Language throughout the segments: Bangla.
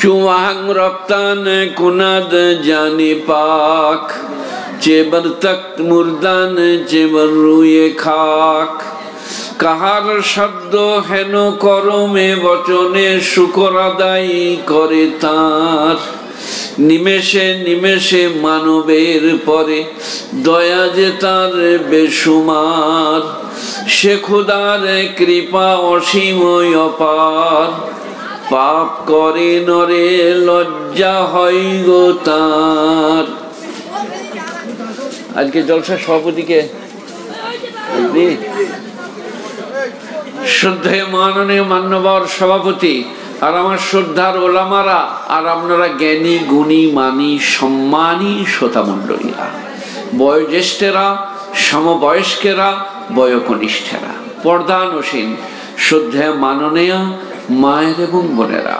চুয়াং রক্তানে কুনাদ জানি পাক, চেবর তক্ত মুর্দানে চেবর রুয়ে খাক। কাহার শব্দ হেন করমে বচনে শুকর আদায় করে তাঁর, নিমেষে নিমেষে মানবের পরে দয়া যে তার বেসুমার। সে খুদার কৃপা অসীময় অপার, পাপ করে নরে লজ্জা হয় গো তার। আজকে জলসা সভাপতিকে শ্রদ্ধে মাননীয় মান্যবর সভাপতি আর আমার শ্রদ্ধার ওলামারা আর আপনারা জ্ঞানী গুণী মানি সম্মানী শ্রোতা মণ্ডলীরা, বয়োজ্যেষ্ঠেরা, সমবয়স্কেরা, বয়কনিষ্ঠেরা, পর্দানসীন শ্রদ্ধে মাননীয় মায়ের এবং বোনেরা,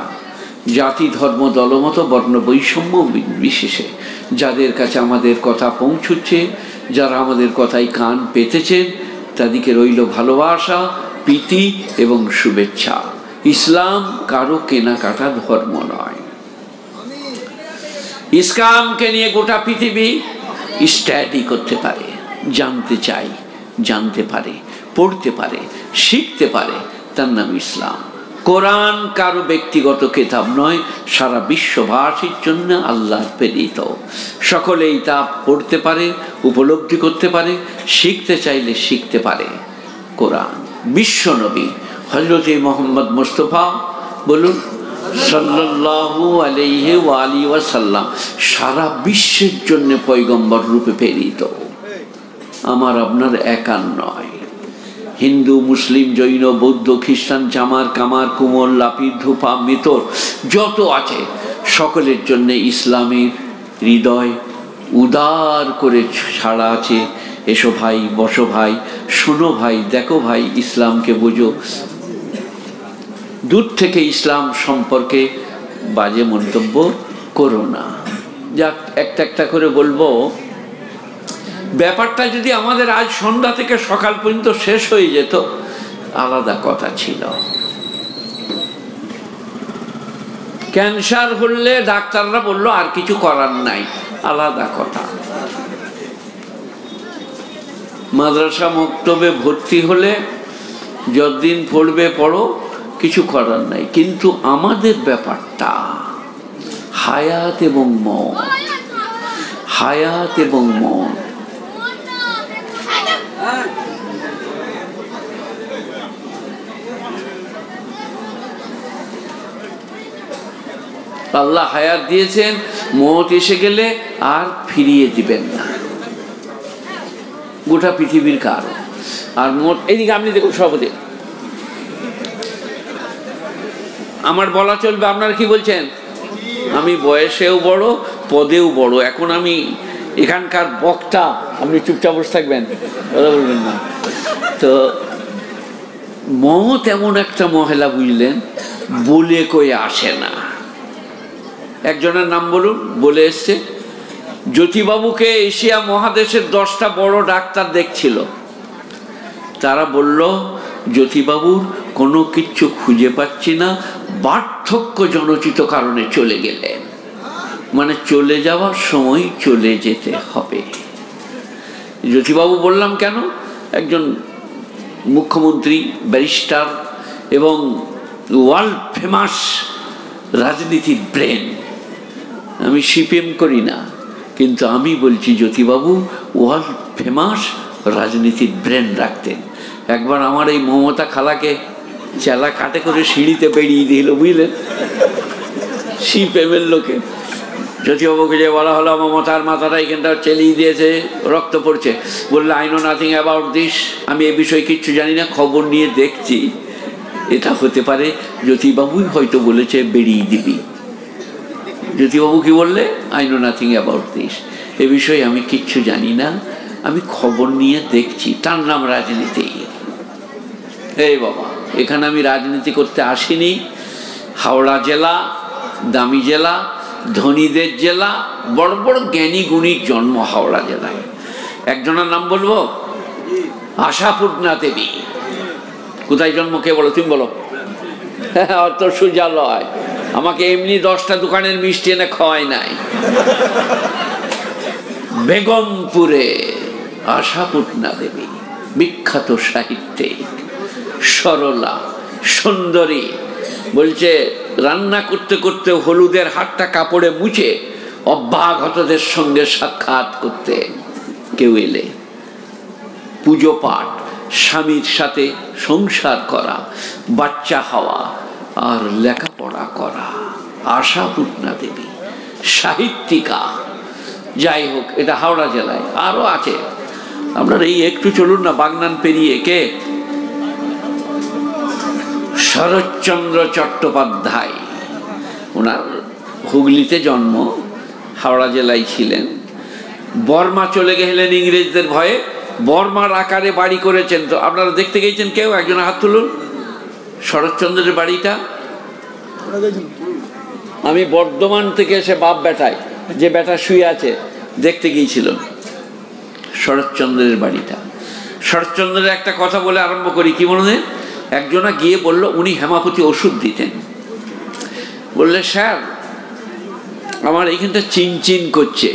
জাতি ধর্ম দলমত বর্ণ বৈষম্য বিশেষে যাদের কাছে আমাদের কথা পৌঁছুচ্ছে, যারা আমাদের কথায় কান পেতেছেন, তাদেরকে রইল ভালোবাসা, প্রীতি এবং শুভেচ্ছা। ইসলাম কারো কেনাকাটা ধর্ম নয়। ইসলামকে নিয়ে গোটা পৃথিবী স্টাডি করতে পারে, জানতে চাই জানতে পারে, পড়তে পারে, শিখতে পারে, তার নাম ইসলাম। কোরআন কারো ব্যক্তিগত কিতাব নয়, সারা বিশ্ববাসীর জন্য আল্লাহ প্রেরিত। সকলেই তা পড়তে পারে, উপলব্ধি করতে পারে, শিখতে চাইলে শিখতে পারে। কোরআন বিশ্বনবী হযরত মুহাম্মদ মুস্তাফা বলুন সাল্লাল্লাহু আলাইহি ওয়া আলিহি ওয়াসাল্লাম সারা বিশ্বের জন্য পয়গম্বর রূপে প্রেরিত, আমার আপনার একার নয়। হিন্দু, মুসলিম, জৈন, বৌদ্ধ, খ্রিস্টান, চামার, কামার, কুমোর, লাপির, ধুপা, মিতর যত আছে সকলের জন্যে ইসলামের হৃদয় উদার করে ছাড়া আছে। এসো ভাই, বসো ভাই, শোনো ভাই, দেখো ভাই, ইসলামকে বোঝো। দূর থেকে ইসলাম সম্পর্কে বাজে মন্তব্য করো না। যাক, একটা একটা করে বলবো। ব্যাপারটা যদি আমাদের আজ সন্ধ্যা থেকে সকাল পর্যন্ত শেষ হয়ে যেত, আলাদা কথা ছিল। ক্যান্সার হলে ডাক্তাররা বললো আর কিছু করার নাই, আলাদা কথা। মাদ্রাসা মক্তবে ভর্তি হলে যতদিন পড়বে পড়ো, কিছু করার নাই। কিন্তু আমাদের ব্যাপারটা হায়াত এবং মন, হায়াত এবং মন। আল্লাহ হায়াত দিয়েছেন, মত এসে গেলে আর ফিরিয়ে দিবেন না, গোটা পৃথিবীর কারণ। আর মত এদিকে আপনি দেখুন সবদে আমার বলা চলবে। আপনারা কি বলছেন? আমি বয়সেও বড়, পদেও বড়। এখন আমি এখানকার বক্তা, আপনি চুপচাপ বসে থাকবেন, কথা বলবেন না। তো মত এমন একটা মহিলা, বুঝলেন, বলে কয়ে আসে না। একজনের নাম বলুন, বলে এসছে। জ্যোতিবাবুকে এশিয়া মহাদেশের 10টা বড় ডাক্তার দেখছিল, তারা বলল জ্যোতিবাবুর কোনো কিচ্ছু খুঁজে পাচ্ছি না, বার্ধক্য জনচিত কারণে চলে গেলেন। মানে চলে যাওয়ার সময় চলে যেতে হবে। জ্যোতিবাবু বললাম কেন? একজন মুখ্যমন্ত্রী, ব্যারিস্টার এবং ওয়ার্ল্ড ফেমাস রাজনীতির ব্রেন। আমি সিপিএম করি না, কিন্তু আমি বলছি জ্যোতিবাবু ওয়ার্ল্ড ফেমাস রাজনীতির ব্রেন রাখতেন। একবার আমার এই মমতা খালাকে চেলা কাটে করে সিঁড়িতে বেরিয়ে দিল, বুঝলেন, সিপিএমের লোকে। জ্যোতিবাবুকে যে বলা হলো মমতার মাথাটা এখানটা চেলিয়ে দিয়েছে, রক্ত পড়ছে, বললো I know nothing about this, আমি এ বিষয়ে কিচ্ছু জানি না, খবর নিয়ে দেখছি। এটা হতে পারে জ্যোতিবাবুই হয়তো বলেছে বেরিয়ে দিবি। জ্যোতিবাবু কি বললে? I know nothing about this, এ বিষয়ে আমি কিচ্ছু জানি না, আমি খবর নিয়ে দেখছি। তার নাম রাজনীতি। এই বাবা, এখানে আমি রাজনীতি করতে আসিনি। হাওড়া জেলা দামি জেলা, ধনীদের জেলা, বড় বড় জ্ঞানী গুণীর জন্ম হাওড়া জেলায়। একজনের নাম বলবো, আশাপূর্ণা দেবী। কোথায় জন্ম কে বলো? তুমি বলো। হ্যাঁ, অত সোজা লয়। আমাকে এমনি 10টা দোকানের মিষ্টি এনে খাওয়ায় নাই। বেগমপুরে আশাপূর্ণা দেবী, বিখ্যাত সাহিত্যিক, সরলা সুন্দরী, বলছে রান্না করতে করতে হলুদের হাতটা কাপড়ে মুছে অভ্যাগতদের সঙ্গে সাক্ষাৎ করতে কেউ এলে পুজো পাঠ, স্বামীর সাথে সংসার করা, বাচ্চা হওয়া আর লেখাপড়া করা। আশাপূর্ণা দেবী সাহিত্যিকা। যাই হোক, এটা হাওড়া জেলায়, আরো আছে আপনার এই একটু চলুন না বাগনান পেরিয়ে, কে শরৎচন্দ্র চট্টোপাধ্যায়, ওনার হুগলিতে জন্ম, হাওড়া জেলায় ছিলেন। বর্মা চলে গেলেন ইংরেজদের ভয়ে, বর্মার আকারে বাড়ি করেছেন। তো আপনারা দেখতে গেছেন কেউ? একজন হাত তুলুন। শরৎচন্দ্রের বাড়িটা আমি বর্ধমান থেকে এসে বাপ বেটায়, যে বেটা শুয়ে আছে, দেখতে গিয়েছিল শরৎচন্দ্রের বাড়িটা। শরৎচন্দ্রের একটা কথা বলে আরম্ভ করি, কি বলুন? একজনা গিয়ে বলল, উনি হেমাপতি ওষুধ দিতেন, বললে স্যার আমার এইখানটা চিনচিন করছে।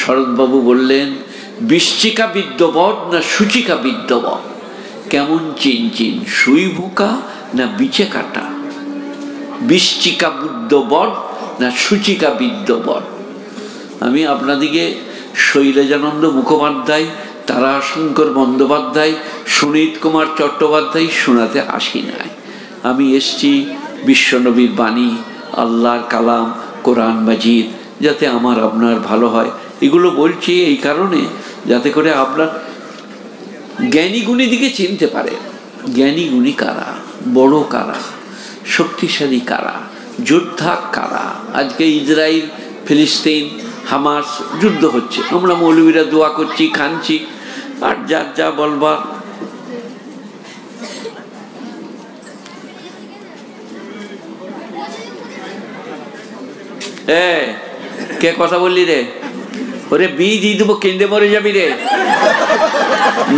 শরৎবাবু বললেন, বৃশ্চিকা বিদ্যবৎ না সূচিকা বিদ্যবৎ? কেমন চিনচিন, সুই ভুকা না বিচে কাটা? বৃশ্চিকা বিদ্যবৎ না সূচিকা বিদ্যবৎ? আমি আপনাদিকে শৈলজানন্দ মুখোপাধ্যায়, তারাশঙ্কর বন্দ্যোপাধ্যায়, সুনীত কুমার চট্টোপাধ্যায় শোনাতে আসি নাই। আমি এসছি বিশ্বনবীর বাণী, আল্লাহর কালাম, কোরআন মাজিদ, যাতে আমার আপনার ভালো হয়। এগুলো বলছি এই কারণে যাতে করে আপনার জ্ঞানীগুণী দিকে চিনতে পারে। জ্ঞানীগুণী কারা, বড় কারা, শক্তিশালী কারা, যোদ্ধা কারা। আজকে ইসরায়েল ফিলিস্তিন হামাস যুদ্ধ হচ্ছে, আমরা মৌলবীরা দোয়া করছি, খানছি, আর যার যা বলবার। কে কথা বললি রে? ওরে বি দিয়ে দেবো, কেন্দে মরে যাবি রে।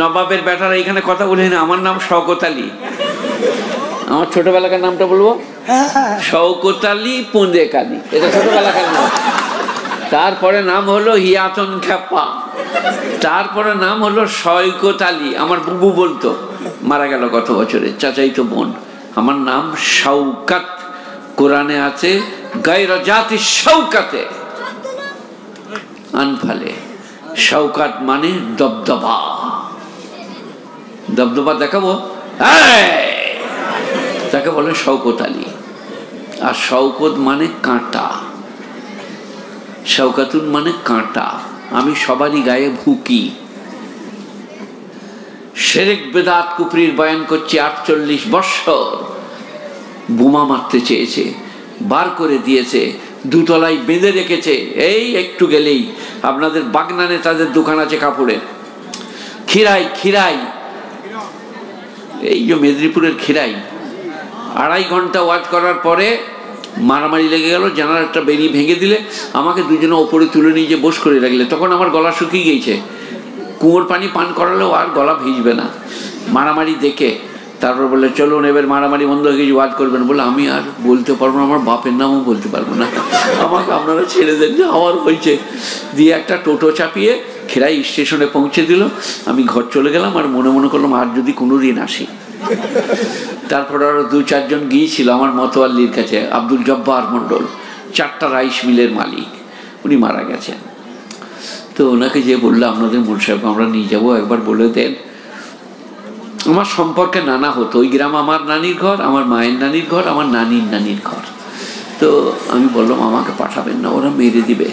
নবাবের ব্যাটারা এখানে কথা বলি না। আমার নাম শওকত আলী, আমার ছোটবেলাকার নামটা বলবো, শওকত আলী পুঁদে কালী, এটা ছোটবেলাকার নাম। তারপরে নাম হলো হিয়াতন খ্যাপা, তারপরে নাম হলো শওকত আলী। আমার বুবু বলতো, মারা গেল গত বছরে, চাচাইতো বোন। আমার নাম শওকত, কোরআনে আছে গায়র জাতি শওকতে আনফালে। শওকত মানে দবদবা। দবদবা দেখাবো, তাকে বলে শওকত আলী। আর শওকত মানে কাঁটা, শওকাতুন মানে কাঁটা। আমি সবারই গায়ে ভুকি। শেরেক বেদাত কুফরির বয়ান করছে ৪৮ বৎসর। বোমা মারতে চেয়েছে, বার করে দিয়েছে, দুতলায় বেঁধে রেখেছে। এই একটু গেলেই আপনাদের বাগনানে তাদের দোকান আছে কাপড়ের, খিরাই, খিরাই, এই যে মেদিনীপুরের খিরাই। ২.৫ ঘন্টা ওয়াজ করার পরে মারামারি লেগে গেল, জানালাটা বেরিয়ে ভেঙে দিলে, আমাকে দুজনে ওপরে তুলে নিয়ে যে বস করে রাখলে। তখন আমার গলা শুকিয়ে গিয়েছে, কুয়োর পানি পান করালেও আর গলা ভিজবে না। মারামারি দেখে তারপর বললে চলুন এবার মারামারি বন্ধ হয়ে গিয়ে ওয়াজ করবেন। বলে আমি আর বলতে পারবো না, আমার বাপের নামও বলতে পারবো না, আমাকে আপনারা ছেড়ে দেন, যে আমার হয়েছে। দিয়ে একটা টোটো চাপিয়ে খেরাই স্টেশনে পৌঁছে দিল। আমি ঘর চলে গেলাম আর মনে মনে করলাম আর যদি কোনো দিন আসি। তারপরে আরো ২-৪ জন গিয়েছিল আমার মতোয়াল্লির কাছে, আব্দুল জব্বার মন্ডল, ৪টা রাইস মিলের মালিক, উনি মারা গেছেন। তো ওনাকে যে বললো আপনাদের মন সাহেবকে আমরা নিয়ে যাবো, একবার বলে দেন। আমার সম্পর্কে নানা হতো, ওই গ্রাম আমার নানির ঘর, আমার মায়ের নানির ঘর, আমার নানির নানির ঘর। তো আমি বললাম আমাকে পাঠাবেন না, ওরা মেরে দিবে।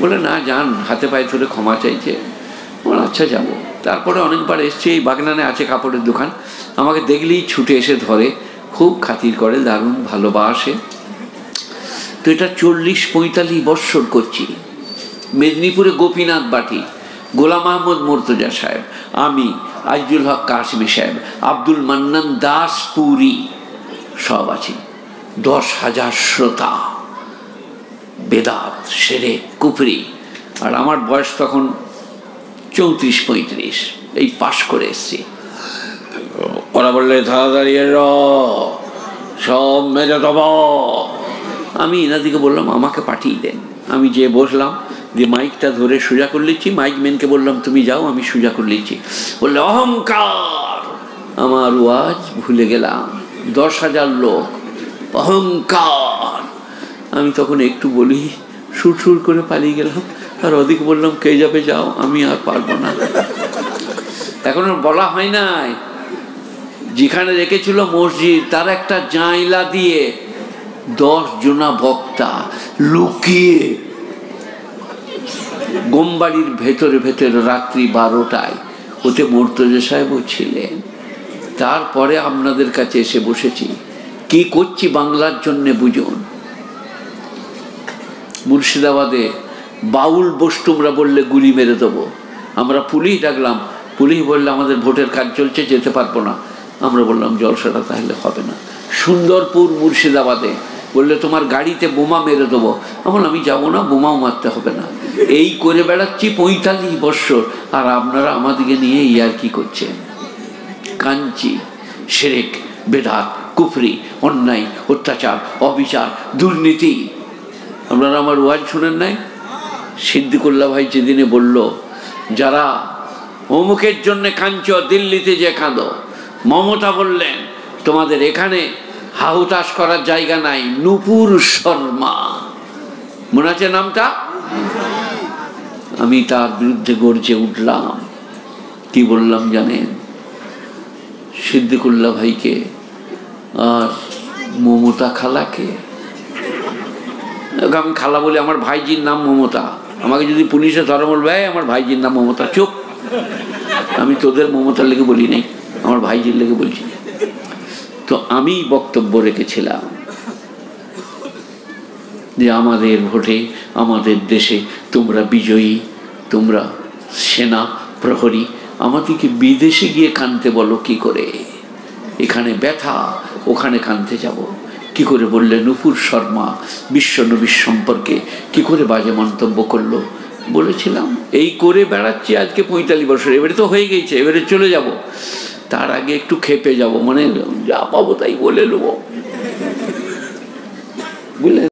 বলে না যান, হাতে পায়ে ধরে ক্ষমা চাইছে। বললাম আচ্ছা যাবো। তারপরে অনেকবার এসছে, এই বাগনানে আছে কাপড়ের দোকান, আমাকে দেখলেই ছুটে এসে ধরে, খুব খাতির করে, দারুণ ভালোবাসে। তো এটা ৪০-৪৫ বৎসর করছি। মেদিনীপুরে গোপীনাথ বাটি, গোলাম আহম্মদ মোর্তুজা সাহেব, আমি, আইজুল হক কাসমি সাহেব, আব্দুল মান্নান দাস পুরী, সব আছে। ১০,০০০ শ্রোতা, বেদাত, সেরে, কুফরি। আর আমার বয়স তখন ৩৪-৩৫, এই পাশ করে এসছি। ওরা বললে তাড়াতাড়ি সব মেরে দেব। আমি এনাদিকে বললাম আমাকে পাঠিয়ে দেন। আমি যে বসলাম, যে মাইকটা ধরে সোজা করলেছি, মাইক ম্যানকে বললাম তুমি যাও, আমি সোজা করলেছি। বললে অহংকার, আমার ওয়াজ ভুলে গেলাম, 10,000 লোক, অহংকার। আমি তখন একটু বলি, সুর সুর করে পালিয়ে গেলাম। আর ওদিকে বললাম কে যাবে যাও, আমি আর পারবো না। এখন বলা হয় নাই, যেখানে রেখেছিল মসজিদ, তার একটা জাঁইলা দিয়ে 10 জনা বক্তা লুকিয়ে গোমবাড়ির ভেতরে ভেতরে রাত্রি 12টায়, ওতে মোর্তুজা সাহেবও ছিলেন। তারপরে আপনাদের কাছে এসে বসেছি। কি করছি বাংলার জন্যে বুঝুন। মুর্শিদাবাদে বাউল বস্তুমরা বললে গুলি মেরে দেবো, আমরা পুলিশ ডাকলাম, পুলিশ বললে আমাদের ভোটের কাজ চলছে, যেতে পারবো না। আমরা বললাম জলসাটা তাহলে হবে না। সুন্দরপুর মুর্শিদাবাদে বললে তোমার গাড়িতে বোমা মেরে দেবো, এখন আমি যাবো না, বোমাও মারতে হবে না। এই করে বেড়াচ্ছি 45 বৎসর, আর আপনারা আমাদেরকে নিয়ে ইয়ার কি করছেন। কাঞ্চি শিরক, বেদাত, কুফরি, অন্যায়, অত্যাচার, অবিচার, দুর্নীতি। আপনারা আমার ওয়াজ শোনেন নাই? সিদ্দিকুল্লাহ ভাই যেদিনে বলল, যারা অমুকের জন্য কাঞ্চ দিল্লিতে যে কাঁদো, মমতা বললেন তোমাদের এখানে হাহুতাশ করার জায়গা নাই। নূপুর শর্মা, মনে আছে নামটা? আমি তার বিরুদ্ধে গর্জে উঠলাম। কি বললাম জানেন? সিদ্দিকুল্লাহ ভাইকে আর মমতা খালাকে, আমি খালা বলি, আমার ভাইজির নাম মমতা। আমাকে যদি পুলিশে ধরা বলবে আমার ভাইজির নাম মমতা, চুপ। আমি তোদের মমতার লেগে বলি নাই, আমার ভাইজির লেগে বলছি। তো আমি বক্তব্য রেখেছিলাম যে আমাদের ভোটে আমাদের দেশে তোমরা বিজয়ী, তোমরা সেনা প্রহরী, আমাদেরকে বিদেশে গিয়ে কানতে বলো কি করে, এখানে ব্যথা ওখানে কানতে যাব কি করে। বললে নূপুর শর্মা বিশ্বনবীর সম্পর্কে কি করে বাজে মন্তব্য করলো। বলেছিলাম এই করে বেড়াচ্ছি আজকে 45 বছর, এবারে তো হয়ে গেছে, এবারে চলে যাব। তার আগে একটু খেপে যাব, মানে যা পাবো তাই বলে নেব, বুঝলেন।